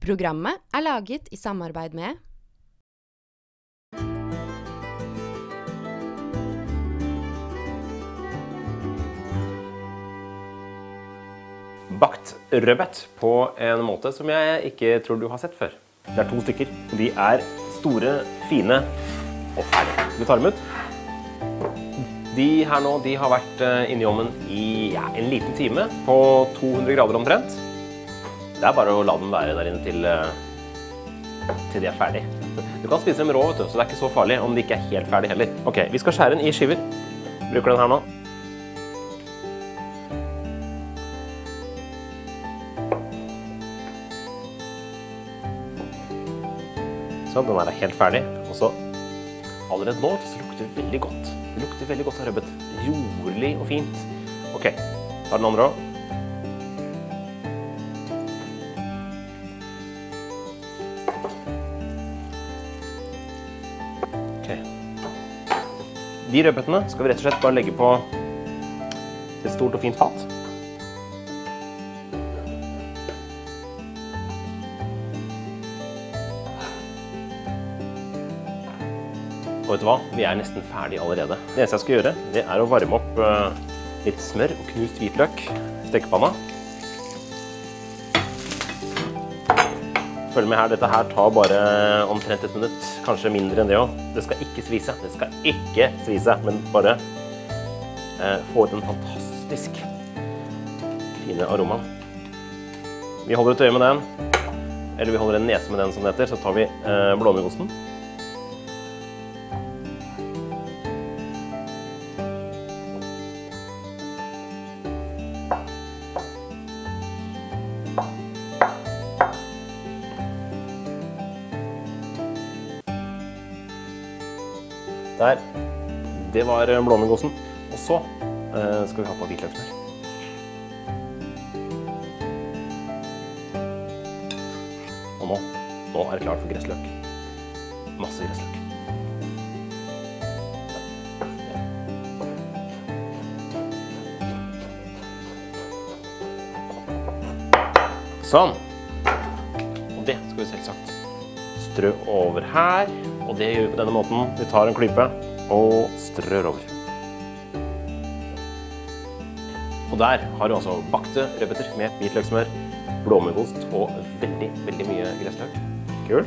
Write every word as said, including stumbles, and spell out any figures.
Programmet er laget i samarbeid med Bakt rødbet på en måte som jeg ikke tror du har sett før. Det er to stykker. De er store, fine og ferdige. Du tar dem ut. De her nå, de har vært inne i ovnen i ja, en liten time på to hundre grader omtrent. Det er bare å la dem være der inne til, til de er ferdige. Du kan spise dem rå, vet du, så det er ikke så farlig om de ikke er helt ferdige heller. Ok, vi skal skjære den i skiver. Bruker den her nå. Så, den er helt ferdig. Og så, allerede nå, så lukter det veldig godt. Det lukter veldig godt av rødbet. Jordlig og fint. Ok, tar den andre også. De rødbetene skal vi rett og slett bare legge på et stort og fint fat. Og vet du hva? Vi er nesten ferdige allerede. Det eneste jeg skal gjøre, det er å varme opp litt smør og knust hvitløk i stekepanna. Følg med her, dette her tar bare omtrent et minutt, kanskje mindre enn det også. Det skal ikke svise, det skal ikke svise, men bare eh, få ut en fantastisk fine aroma. Vi holder et øye med den, eller vi holder en nese med den som det heter, så tar vi eh, blåmuggosten. Der, det var blåmuggosten. Og så eh, skal vi ha på hvitløksmør. Og nå, nå er det klart for gressløk. Masse gressløk. Sånn. Og det skal vi selvsagt strø over her. Og det gjør vi på denne måten. Vi tar en klype og strør over. Og der har du altså bakte rødbeter med hvitløksmør, blåmuggost og veldig, veldig mye gressløk. Kul!